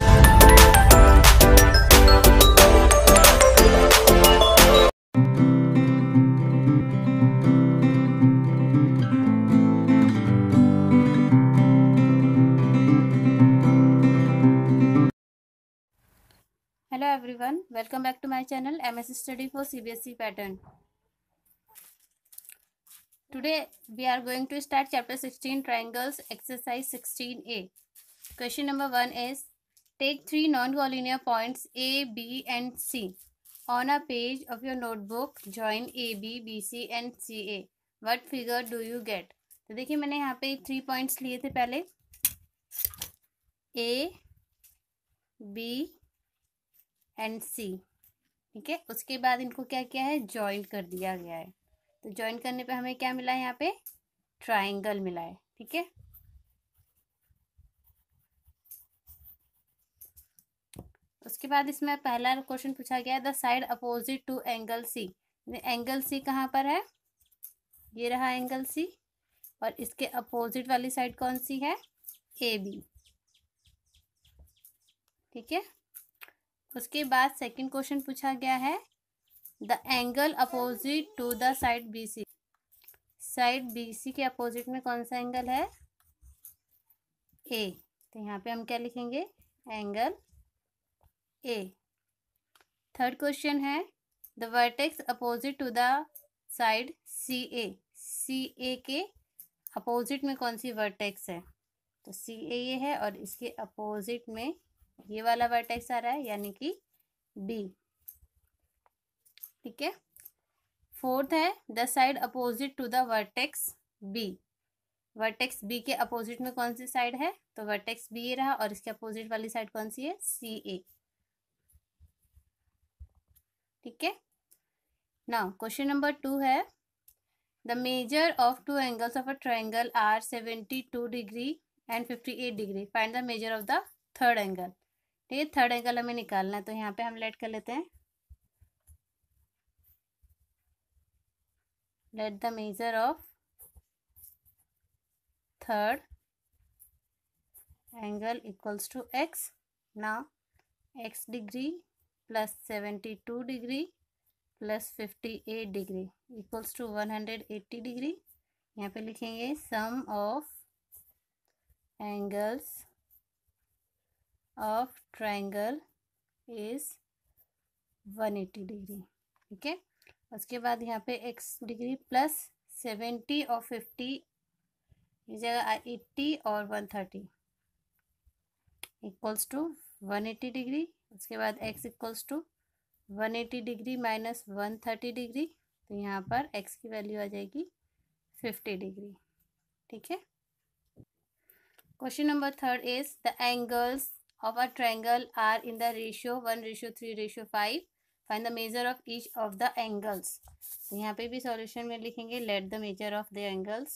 Hello everyone, welcome back to my channel MS Study for CBSE Pattern. Today we are going to start chapter 16 triangles exercise 16A. Question number 1 is take 3 non collinear points A B and C on a page of your notebook, join A B B C and C A, what figure do you get. तो देखिए मैंने यहाँ पे 3 points लिए थे, पहले ए B and सी, ठीक है। उसके बाद इनको क्या किया है, जॉइंट कर दिया गया है। तो जॉइंट करने पे हमें क्या मिला है, यहाँ पे ट्राइंगल मिला है, ठीक है। उसके बाद इसमें पहला क्वेश्चन पूछा गया है the side opposite to angle C. Angle C कहाँ पर है, ये रहा एंगल सी, और इसके अपोजिट वाली साइड कौन सी है, ए बी, ठीक है। उसके बाद सेकंड क्वेश्चन पूछा गया है the angle opposite to the side B C. Side B C के अपोजिट में कौन सा एंगल है, ए। तो यहाँ पे हम क्या लिखेंगे, एंगल ए। थर्ड क्वेश्चन है the vertex opposite to the side C A. C A के अपोजिट में कौन सी वर्टेक्स है, तो सी ए ये है, और इसके अपोजिट में ये वाला वर्टेक्स आ रहा है, यानी कि बी, ठीक है। फोर्थ है the side opposite to the vertex B. Vertex B के अपोजिट में कौन सी साइड है, तो वर्टेक्स बी ये रहा, और इसके अपोजिट वाली साइड कौन सी है, सी ए, ठीक है। नाउ क्वेश्चन नंबर 2 है the measure of 2 angles of a triangle are 72 degree and 58 degree, find the measure of the third angle. ये थर्ड एंगल हमें निकालना है, तो यहाँ पे हम लेट कर लेते हैं, let the measure of third angle equals to x. Now x degree plus 72 degree plus 58 degree equals to 180 degree. यहाँ पे लिखेंगे sum of angles of triangle is 180 degree, ठीक है। उसके बाद यहाँ पे एक्स डिग्री प्लस 70 और 50 इस जगह 80 और 130 इक्वल्स टू 180 डिग्री। उसके बाद x equals to 180 degree minus 130 degree, तो यहाँ पर एक्स की वैल्यू आ जाएगी 50 डिग्री, ठीक है। Question number 3 is the angles of a triangle are in the ratio 1:3:5, find the measure of each of the angles. तो यहाँ पे भी सॉल्यूशन में लिखेंगे let the measure of the angles,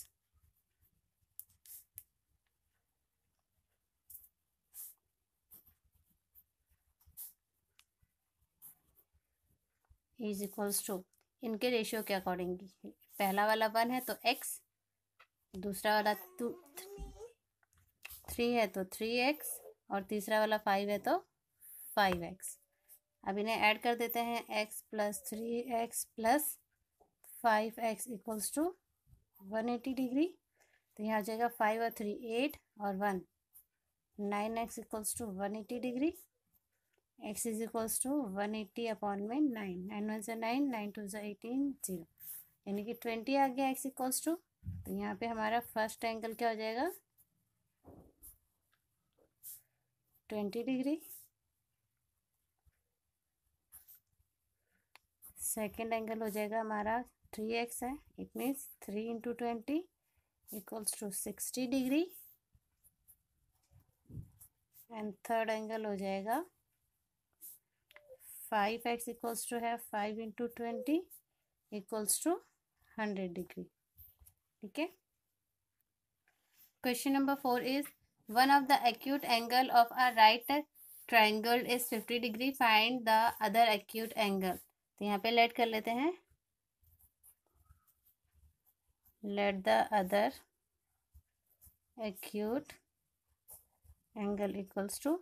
is equals to इनके ratio के according. पहला वाला 1 है तो x, दूसरा वाला 3 है तो 3x, और तीसरा वाला 5 है तो 5x। अब इन्हें ऐड कर देते हैं, x plus 3x plus 5x equals to 180 degree. तो यहाँ हो जाएगा 5 और 3 8 और 1 9x equals to 180 degree. x is equals to 180/9, 9 1 से 9, 9 2 से 18 0, यानी कि 20 आ गया x इक्वल्स टू। तो यहाँ पे हमारा फर्स्ट एंगल क्या हो जाएगा, 20 डिग्री। सेकेंड एंगल हो जाएगा हमारा 3x है, it means 3 × 20 equals to 60 degree. And third angle हो जाएगा 5x इक्वल्स टू है 5 × 20 इक्वल्स टू 100 डिग्री, ठीक है। Question number 4 is one of the acute angle of a right triangle is 50 degree, find the other acute angle। तो यहाँ पे let कर लेते हैं, let the other acute angle equals to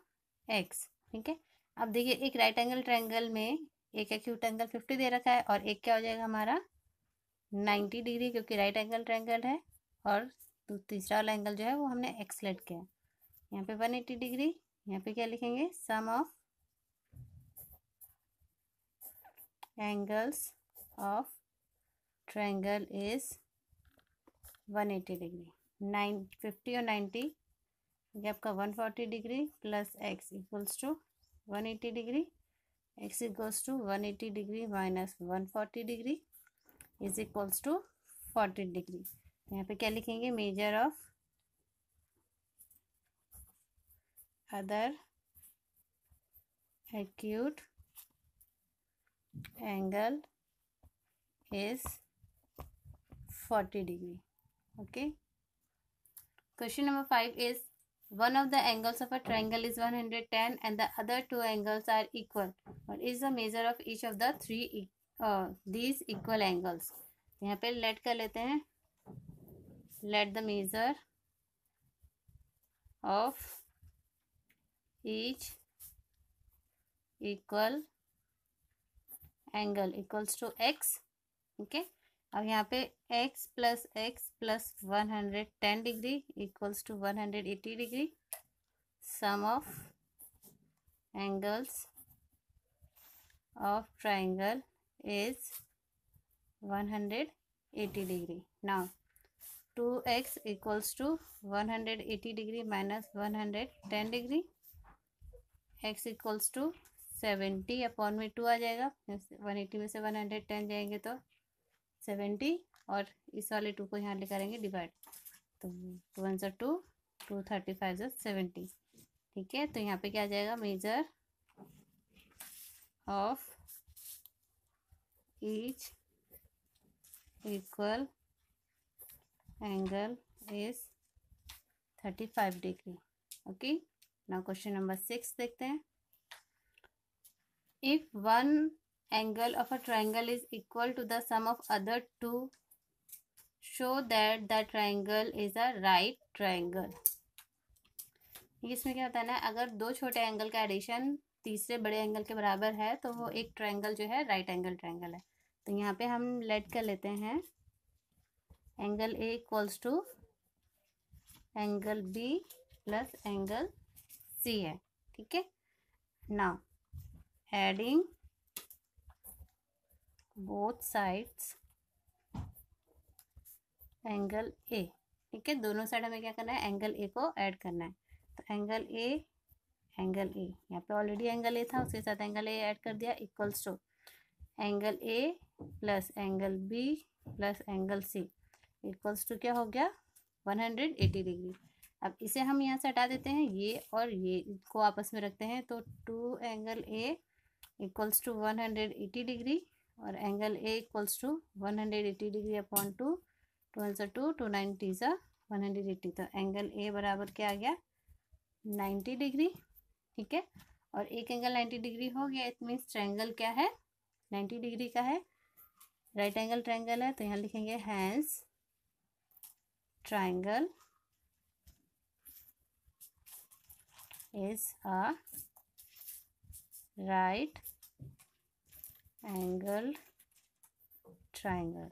x, ठीक है। अब देखिए एक राइट एंगल ट्राइंगल में एक एक्यूट एंगल 50 दे रखा है, और एक क्या हो जाएगा हमारा 90 डिग्री, क्योंकि राइट एंगल ट्राइंगल है, और तीसरा वाला एंगल जो है वो हमने x लेट किया है। यहाँ पे 180 डिग्री, यहाँ पे क्या लिखेंगे, sum of angles of triangle is 180 degree. 950 और 90 ये आपका 140 degree plus x equals to 180 degree. X equals to 180 degree minus 140 degree is equals to 40 degree. यहाँ पे क्या लिखेंगे? Measure of other acute angle is 40 degree. Okay. Question number 5 is one of the angles of a triangle is 110 and the other two angles are equal. What is the measure of each of the three these equal angles? यहाँ पे let कर लेते हैं. Let the measure of each equal angle equals to x. Okay. अब यहाँ पे x plus 110 degree equals to 180 degree. Sum of angles of triangle is 180 degree. Now 2x equals to 180 degree minus 110 degree. x equals to 70 upon में 2 आ जाएगा. 180 में से 110 जाएंगे तो 70 और इस वाले 2 को यहाँ ले करेंगे डिवाइड. तो 2 1 2 2 35 70. ठीक है. तो यहाँ पे क्या आ जाएगा? Measure of each equal angle is 35 degree. Okay. Now question number 6 देखते हैं. If one angle of a triangle is equal to the sum of other two, show that the triangle is a right triangle. इसमें क्या होता है ना, अगर दो छोटे एंगल का एडिशन तीसरे बड़े एंगल के बराबर है तो वो एक ट्राइंगल जो है राइट एंगल ट्राइंगल है. तो यहाँ पे हम लेट कर लेते हैं angle A equals to angle B plus angle C है. ठीक है. Now adding both sides angle A. ठीक है. दोनों साइड हमें क्या करना है? एंगल ए को ऐड करना है. तो एंगल ए यहाँ पे ऑलरेडी एंगल ए था, उसके साथ एंगल ए ऐड कर दिया equals to angle A plus angle B plus angle C equals to क्या हो गया? 180 डिग्री. अब इसे हम यहाँ से हटा देते हैं, ये और ये को आपस में रखते हैं. तो 2 angle A equals to 180 degree और angle A equals to 180 degree upon 2 2 1 2 2 90 180. तो एंगल ए बराबर क्या आ गया? 90 डिग्री. ठीक है. और एक एंगल 90 डिग्री हो गया. इट मीन्स ट्रायंगल क्या है? 90 डिग्री का है, राइट एंगल ट्रायंगल है. तो यहाँ लिखेंगे hence triangle is a right angle triangle.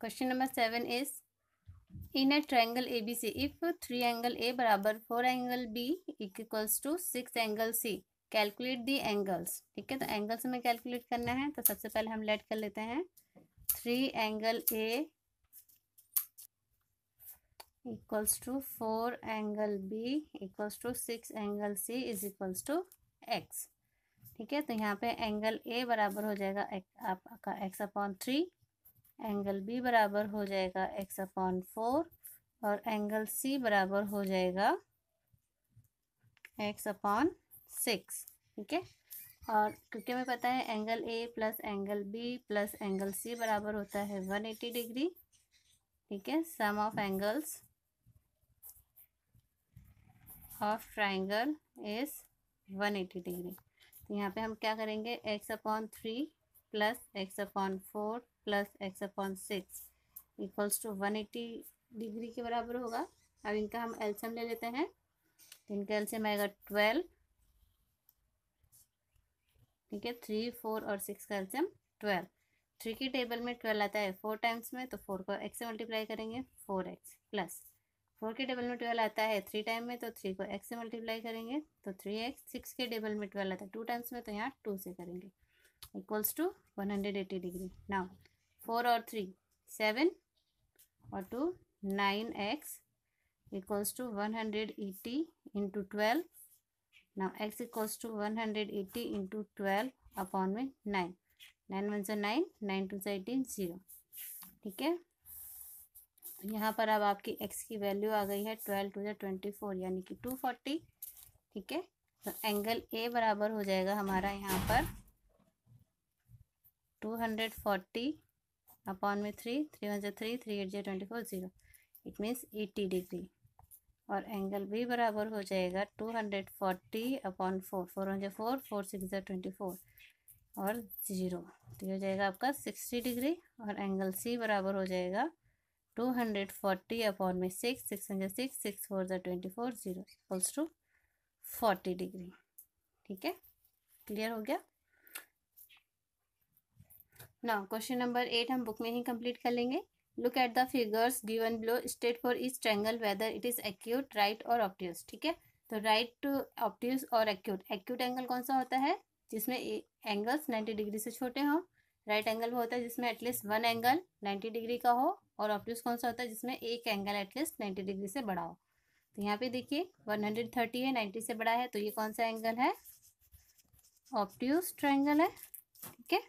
Question number 7 is in a triangle A B C if 3 angle A बराबर 4 angle B equals to 6 angle C, calculate the angles. ठीक है. तो angles हमें calculate करना है. तो सबसे पहले हम लेट कर लेते हैं 3 angle A equals to 4 angle B equals to 6 angle C is equals to x. ठीक है. तो यहाँ पे एंगल ए बराबर हो जाएगा आपका एक्स अपॉन 3, एंगल बी बराबर हो जाएगा एक्स अपॉन 4 और एंगल सी बराबर हो जाएगा एक्स अपॉन 6. ठीक है. और क्योंकि हमें पता है angle A plus angle B plus angle C बराबर होता है 180 डिग्री. ठीक है. Sum of angles of triangle is 180 degree. तो यहाँ पे हम क्या करेंगे? x upon 3 plus x upon 4 plus x upon 6 equals to 180 degree के बराबर होगा. अब इनका हम एलसीएम ले लेते हैं. इनका एलसीएम आएगा 12. ठीक है. 3 4 और 6 का एलसीएम 12. 3 की टेबल में 12 आता है 4 टाइम्स में, तो 4 को x से मल्टीप्लाई करेंगे 4x प्लस 4 के डबल में 12 आता है 3 टाइम में, तो 3 को x से मल्टीप्लाई करेंगे तो 3x। 6 के डबल में 12 आता है 2 टाइम्स में, तो यहाँ 2 से करेंगे, इक्वल्स टू 180 डिग्री। नाउ 4 और 3 7 और 2 9x equals to 180 into 12। Now x equals to 180 into 12 upon में 9, 9 1 9, 9 2 18, 0। ठीक है, यहाँ पर अब आपकी x की वैल्यू आ गई है 12 2 24 यानी कि 240। ठीक है, तो एंगल A बराबर हो जाएगा हमारा यहाँ पर 240 अपॉन में 3 3 1 3, 3 8 24, 0, इट मीन्स 80 डिग्री। और एंगल B बराबर हो जाएगा 240 अपॉन 4, 4 1 4, 4 6 24 और 0, तो ये हो जाएगा आपका 60 डिग्री। और एंगल C बराबर हो जाएगा 240 अपॉन में 6 6 6, 6 4 24, 0, इक्वल्स टू 40 डिग्री। ठीक है, क्लियर हो गया। नाउ क्वेश्चन नंबर 8 हम बुक में ही कंप्लीट कर लेंगे। Look at the figures given below, state for each triangle whether it is acute, right और ऑब्ट्यूज। ठीक है, तो राइट, ऑब्ट्यूज और एक्यूट। एक्यूट एंगल कौन सा होता है? जिसमें एंगल्स 90 डिग्री से छोटे हों। राइट एंगल वो होता है जिसमें एटलीस्ट वन एंगल 90 डिग्री का हो। और ऑब्ट्यूज कौन सा होता है? जिसमें एक एंगल एटलीस्ट 90 डिग्री से बड़ा हो। तो यहाँ पे देखिए 130 है, 90 से बड़ा है, तो ये कौन सा एंगल है? ऑब्ट्यूज ट्रायंगल है। ठीक है,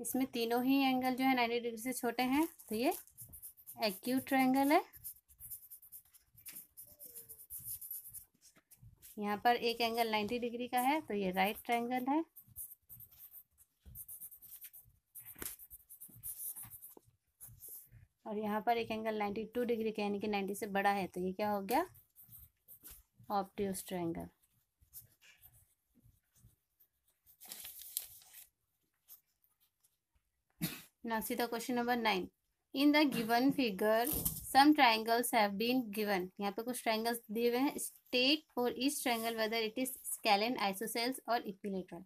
इसमें तीनों ही एंगल जो है 90 डिग्री से छोटे हैं, तो ये एक्यूट ट्रायंगल है। यहाँ पर एक एंगल 90 डिग्री का है, तो ये राइट ट्रायंगल है। और यहाँ पर एक एंगल 92 डिग्री का यानी कि 90 से बड़ा है, तो ये क्या हो गया? Obtuse triangle. Now see the question number 9. In the given figure, some triangles have been given. यहाँ पे कुछ ट्राइंगल्स दिए हुए हैं। State for each triangle whether it is scalene, isosceles और equilateral.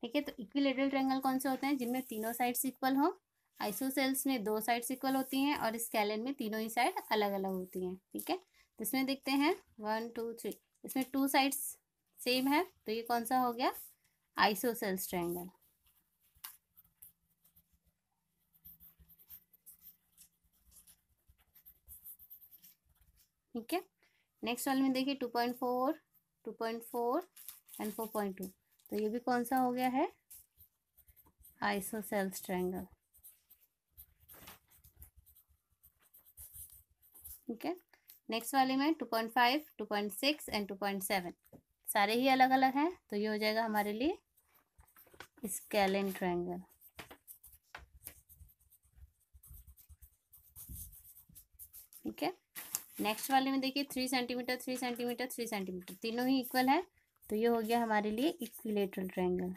ठीक है, तो equilateral triangle कौन से होते हैं? जिनमें तीनों साइड्स इक्वल हो। Isosceles में दो साइड्स इक्वल होती हैं और स्केलेन में तीनों ही साइड अलग अलग होती हैं। ठीक है, तो इसमें देखते हैं 1 2 3, इसमें 2 साइड्स सेम है, तो ये कौन सा हो गया? Isosceles triangle. ठीक है, नेक्स्ट वाले में देखिए 2.4, 2.4 एंड 4.2, तो ये भी कौन सा हो गया है? Isosceles triangle. ठीक है, नेक्स्ट वाले में 2.5, 2.6 एंड 2.7 सारे ही अलग अलग हैं, तो ये हो जाएगा हमारे लिए स्केलेन ट्रायंगल। ठीक है, नेक्स्ट वाले में देखिए 3 सेंटीमीटर, 3 सेंटीमीटर, 3 सेंटीमीटर, तीनों ही इक्वल है, तो ये हो गया हमारे लिए इक्विलेटरल ट्रायंगल।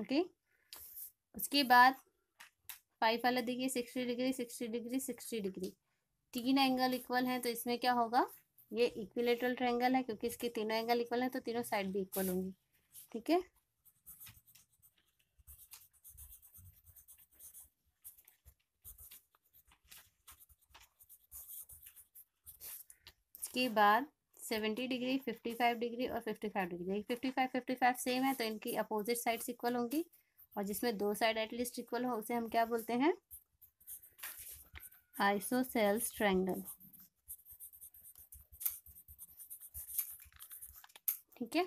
ओके, उसके बाद 5 वाला देखिए 60 डिग्री, 60 डिग्री, 60 डिग्री, तीन एंगल इक्वल हैं, तो इसमें क्या होगा? ये इक्विलेटरल ट्रायंगल है, क्योंकि इसके तीनों एंगल इक्वल हैं, तो तीनों साइड भी इक्वल होंगी। ठीक है, के बाद 70 डिग्री, 55 डिग्री और 55 डिग्री। 55 सेम है, तो इनकी अपोजिट साइड्स इक्वल होंगी, और जिसमें दो साइड एटलीस्ट इक्वल हो उसे हम क्या बोलते हैं? Isosceles triangle. ठीक है,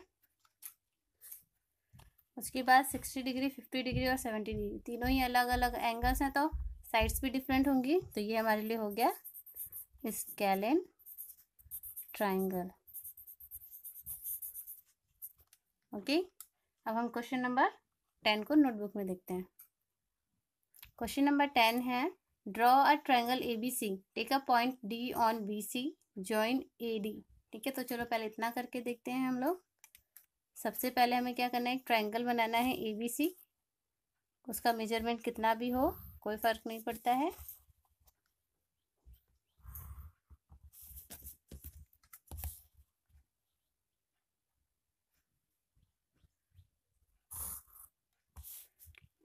उसके बाद 60 डिग्री, 50 डिग्री और 70 डिग्री, तीनों ही अलग अलग एंगल्स हैं, तो साइड्स भी डिफरेंट होंगी, तो ये हमारे लिए हो गया स्केलेन ट्रायंगल। ओके, अब हम क्वेश्चन नंबर 10 को नोटबुक में देखते हैं। क्वेश्चन नंबर 10 है draw a triangle ABC, take a point D on BC, join AD। ठीक है, तो चलो पहले इतना करके देखते हैं हम लोग। सबसे पहले हमें क्या करना है? एक ट्रायंगल बनाना है ABC, उसका मेजरमेंट कितना भी हो कोई फर्क नहीं पड़ता है।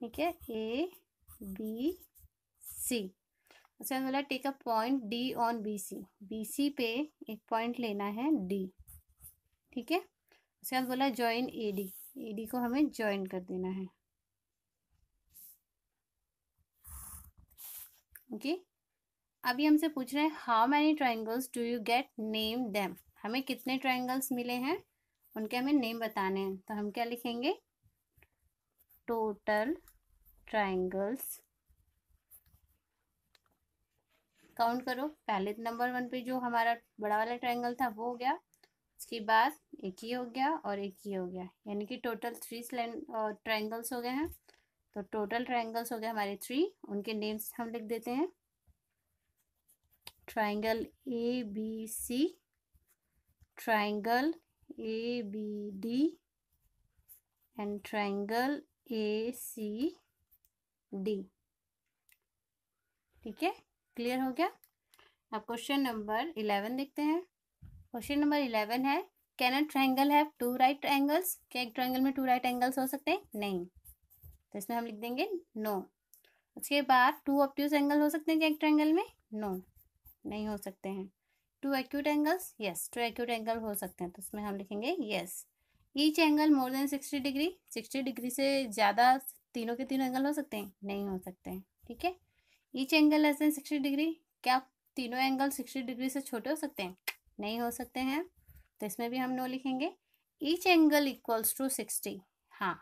ठीक है, ए बी सी। उसके बोला take a point D on B C, B C पे एक पॉइंट लेना है डी, ठीक है। उसके बाद बोला join A D, A D को हमें ज्वाइन कर देना है, ओके। अभी हमसे पूछ रहे हैं how many triangles do you get, name them. हमें कितने ट्राइंगल्स मिले हैं उनके हमें नेम बताने हैं, तो हम क्या लिखेंगे, टोटल ट्राइंगल्स। काउंट करो, पहले नंबर वन पे जो हमारा बड़ा वाला ट्राइंगल था वो हो गया, उसके बाद एक ही हो गया और एक ही हो गया, यानी कि टोटल 3 ट्राइंगल्स हो गए हैं। तो टोटल ट्राइंगल्स हो गए हमारे 3, उनके नेम्स हम लिख देते हैं, triangle A B C, triangle A B D and triangle A C D, ठीक है, क्लियर हो गया। अब क्वेश्चन नंबर 11 देखते हैं। क्वेश्चन नंबर 11 है, can a triangle have two right angles, क्या एक ट्राइंगल में 2 राइट एंगल्स हो सकते हैं, नहीं, तो इसमें हम लिख देंगे नो। उसके बाद 2 ऑब्ट्यूज एंगल हो सकते हैं क्या एक ट्राइंगल में, नो, नहीं हो सकते हैं। 2 acute angles, yes, 2 acute angle हो सकते हैं, तो इसमें हम लिखेंगे yes. Each angle more than 60 degree, 60 degree से ज़्यादा तीनों के तीनों एंगल हो सकते हैं, नहीं हो सकते हैं, ठीक है। Each angle less than 60 degree, क्या तीनों एंगल 60 डिग्री से छोटे हो सकते हैं, नहीं हो सकते हैं, तो इसमें भी हम नो लिखेंगे। ईच एंगल इक्वल्स टू 60, हाँ,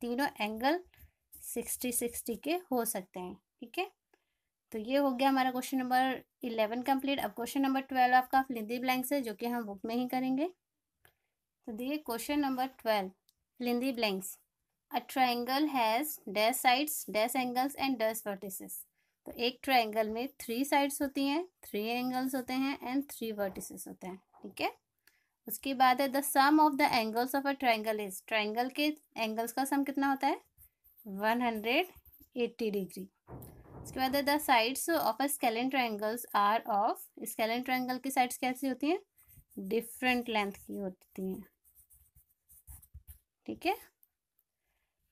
तीनों एंगल 60 के हो सकते हैं, ठीक है। तो ये हो गया हमारा क्वेश्चन नंबर 11 कंप्लीट। अब क्वेश्चन नंबर 12 आपका फ्लिंदी ब्लैंक्स है, जो कि हम बुक में ही करेंगे। तो देखिए question number 12 fill in the blanks, a triangle has dash sides dash angles and dash vertices. तो एक ट्राइंगल में 3 साइड्स होती हैं, 3 एंगल्स होते हैं एंड 3 वर्टिसेस होते हैं, ठीक है। उसके बाद है the sum of the angles of a triangle is, triangle के एंगल्स का सम कितना होता है, 180 डिग्री। उसके बाद है the sides of a scalene triangles are of, scalene triangle की साइड्स कैसी होती हैं, डिफरेंट लेंथ की होती हैं, ठीक है।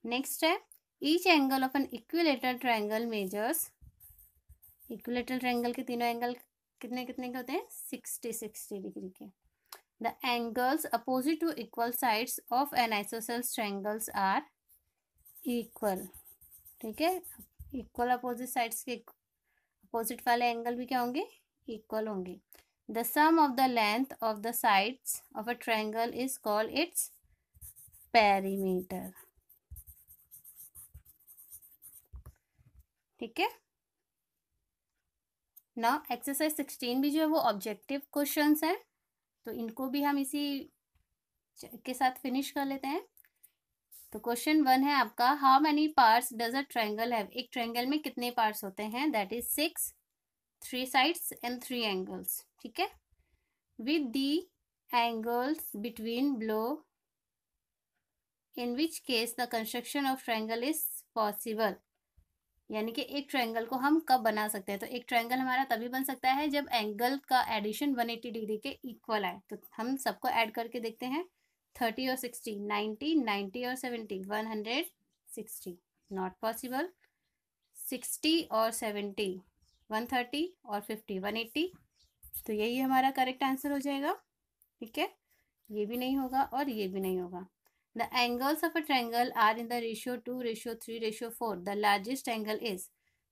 नेक्स्ट है each angle of an equilateral triangle measures, equilateral triangle के तीनों एंगल कितने कितने के होते हैं, 60 डिग्री के। The angles opposite to equal sides of an isosceles triangles are equal, ठीक है, इक्वल अपोजिट साइड्स के अपोजिट वाले एंगल भी क्या होंगे, इक्वल होंगे। The sum of the length of the sides of a triangle is called its perimeter, ठीक है। नाउ एक्सरसाइज 16 भी जो है वो ऑब्जेक्टिव क्वेश्चंस हैं, तो इनको भी हम इसी के साथ फिनिश कर लेते हैं। तो क्वेश्चन 1 है आपका, how many parts does a triangle have, एक ट्राइंगल में कितने पार्ट्स होते हैं, that is 6, 3 sides and 3 angles, ठीक है। With the angles between below, in which case the construction of triangle is possible, यानी कि एक ट्राइंगल को हम कब बना सकते हैं, तो एक ट्राइंगल हमारा तभी बन सकता है जब एंगल का एडिशन 180 डिग्री के इक्वल आए। तो हम सबको ऐड करके देखते हैं, 30 और 60, 90, 90 और 70, 160, नॉट पॉसिबल। 60 और 70, 130 और 50, 180, तो यही हमारा करेक्ट आंसर हो जाएगा, ठीक है। ये भी नहीं होगा और ये भी नहीं होगा। The angles of a triangle are in the ratio 2, ratio 3, ratio 4. The largest angle is,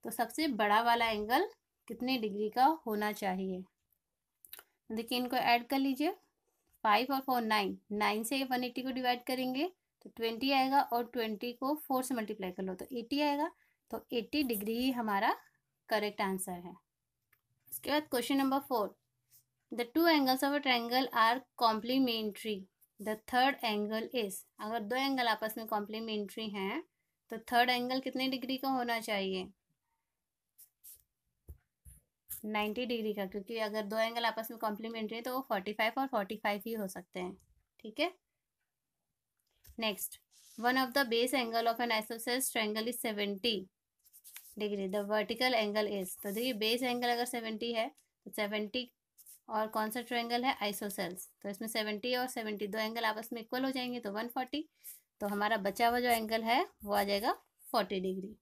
तो सबसे बड़ा वाला एंगल कितने डिग्री का होना चाहिए, देखिए इनको ऐड कर लीजिए, 5 और 4, 9 से 180 को डिवाइड करेंगे तो 20 आएगा, और 20 को 4 से मल्टीप्लाई कर लो तो 80 आएगा, तो 80 डिग्री ही हमारा करेक्ट आंसर है। उसके बाद question number 4, the 2 angles of a triangle are complementary, the third angle is, अगर 2 एंगल आपस में कॉम्प्लीमेंट्री हैं तो थर्ड एंगल कितने डिग्री का होना चाहिए, 90 डिग्री का, क्योंकि अगर 2 एंगल आपस में कॉम्प्लीमेंट्री है तो वो 45 और 45 ही हो सकते हैं, ठीक है। Next, one of the base angle of an isosceles triangle is 70 degree, the vertical angle is, तो देखिए बेस एंगल अगर 70 है तो 70 और कौन सा ट्राइंगल है, आइसोसेल्स, तो इसमें 70 और 70 2 एंगल आपस में इक्वल हो जाएंगे तो 140, तो हमारा बचा हुआ जो एंगल है वो आ जाएगा 40 degree.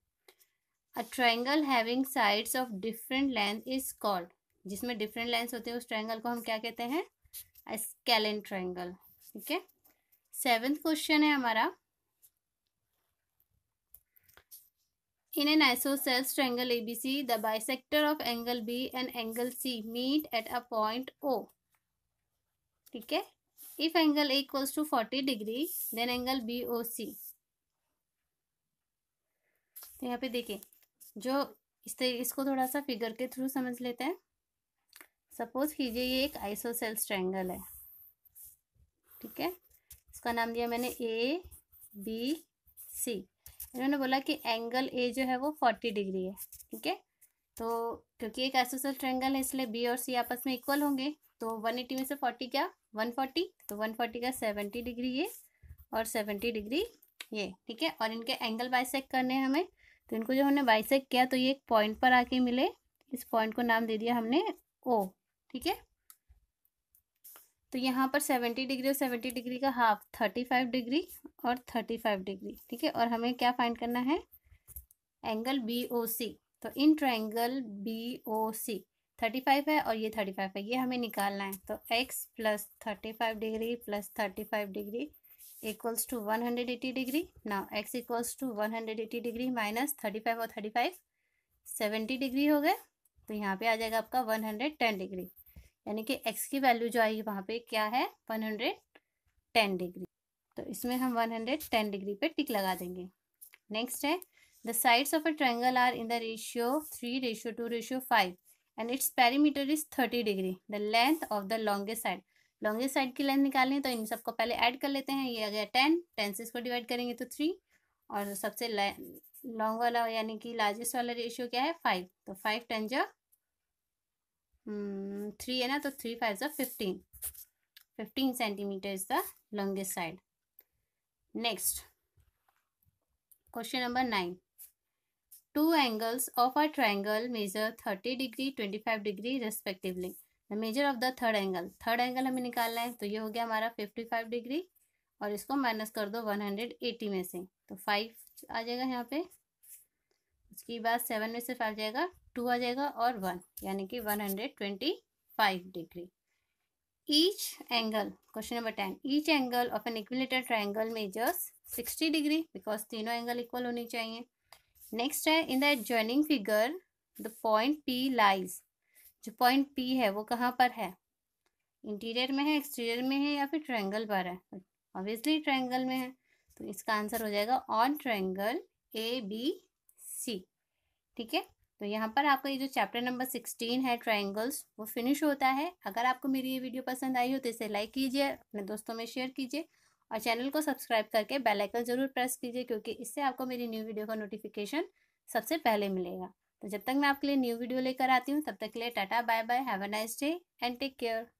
A triangle having sides of different length is called, जिसमें डिफरेंट लेंथ होते हैं उस ट्रायंगल को हम क्या कहते हैं, स्केलन ट्रायंगल। ठीक है, 7th क्वेश्चन है हमारा, in an isosceles triangle ABC, the bisector of angle B and angle C meet at a point O. ठीक है, if angle A equals to 40 degree, then angle BOC. तो यहाँ पे देखिए, जो इसको थोड़ा सा फिगर के थ्रू समझ लेते हैं। सपोज कीजिए ये एक आइसोसेल्स ट्रायंगल है, ठीक है, इसका नाम दिया मैंने ए बी सी। इन्होंने बोला कि एंगल ए जो है वो 40 डिग्री है, ठीक है, तो क्योंकि एक आइसोसेल्स ट्रायंगल है इसलिए बी और सी आपस में इक्वल होंगे। तो 180 में से 40 क्या, 140, तो 140 का 70 डिग्री ये और 70 डिग्री ये, ठीक है। और इनके एंगल बाइसेक्ट करने हैं हमें, तो इनको जो हमने बाइसेक्ट किया तो ये एक पॉइंट पर आके मिले, इस पॉइंट को नाम दे दिया हमने ओ, ठीक है। तो यहाँ पर 70 डिग्री और 70 डिग्री का हाफ 35 डिग्री और 35 डिग्री, ठीक है। और हमें क्या फाइंड करना है, एंगल BOC। तो इन ट्रायंगल BOC 35 है और ये 35 है, ये हमें निकालना है। तो x plus 35 degree plus 35 degree equals to 180 degree. Now x equals to 180 degree minus 35 और 35 70 डिग्री हो गए, तो यहाँ पे आ जाएगा आपका 110 डिग्री, यानी कि x की वैल्यू जो आएगी वहाँ पे क्या है, 110 डिग्री। तो इसमें हम 110 डिग्री पे टिक लगा देंगे। नेक्स्ट है, the sides of a triangle are in the ratio 3:2:5 and its perimeter is 30 degree. The length of the longest side, longest side की लेंथ निकालनी है तो इन सबको पहले ऐड कर लेते हैं। ये आ गया 10 से इसको डिवाइड करेंगे तो 3, और सबसे लॉन्ग वाला यानी कि लार्जेस्ट वाला रेशियो क्या है, 5। तो 5 10 जो 3 है ना, तो 3 5 15, 15 centimetre is the longest side. Next question number 9, two angles of a triangle measure 30 degree 25 degree respectively, the measure of the third angle, हमें निकालना है। तो ये हो गया हमारा 55 डिग्री और इसको माइनस कर दो 180 में से, तो 5 आ जाएगा यहाँ पे, उसके बाद 7 में से 5 जाएगा, 2 आ जाएगा और 1, यानी कि 125 degree. Each angle, question number 10, each angle of an equilateral triangle measures 60 degree, because तीनों एंगल इक्वल होने चाहिए। नेक्स्ट है, in the adjoining figure the point P lies, जो पॉइंट पी है वो कहाँ पर है, इंटीरियर में है, एक्सटीरियर में है, या फिर ट्रायंगल पर है। ऑब्वियसली ट्रायंगल में है, तो इसका आंसर हो जाएगा ऑन ट्रायंगल ABC, ठीक है। तो यहाँ पर आपका ये जो चैप्टर नंबर 16 है ट्रायंगल्स, वो फिनिश होता है। अगर आपको मेरी ये वीडियो पसंद आई हो तो इसे लाइक कीजिए, अपने दोस्तों में शेयर कीजिए और चैनल को सब्सक्राइब करके बेल आइकन जरूर प्रेस कीजिए, क्योंकि इससे आपको मेरी न्यू वीडियो का नोटिफिकेशन सबसे पहले मिलेगा। तो जब तक मैं आपके लिए न्यू वीडियो लेकर आती हूँ तब तक के लिए tata bye bye, have a nice day and take care.